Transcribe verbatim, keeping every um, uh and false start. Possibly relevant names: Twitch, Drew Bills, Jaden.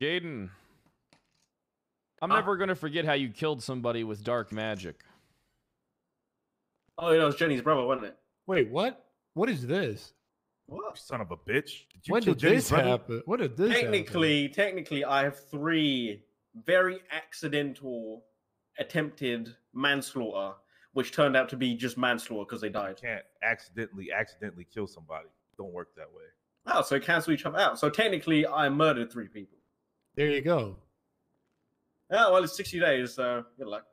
Jaden, I'm uh, never gonna forget how you killed somebody with dark magic. Oh, you know, it's Jenny's brother, wasn't it? Wait, what? What is this? What? Son of a bitch! Did you when kill did Jenny's this brother? happen? What did this? Technically, happen? technically, I have three very accidental attempted manslaughter, which turned out to be just manslaughter because they died. You can't accidentally, accidentally kill somebody. Don't work that way. Oh, so cancel each other out. So technically, I murdered three people. There you go. Oh, well, it's sixty days, so good luck.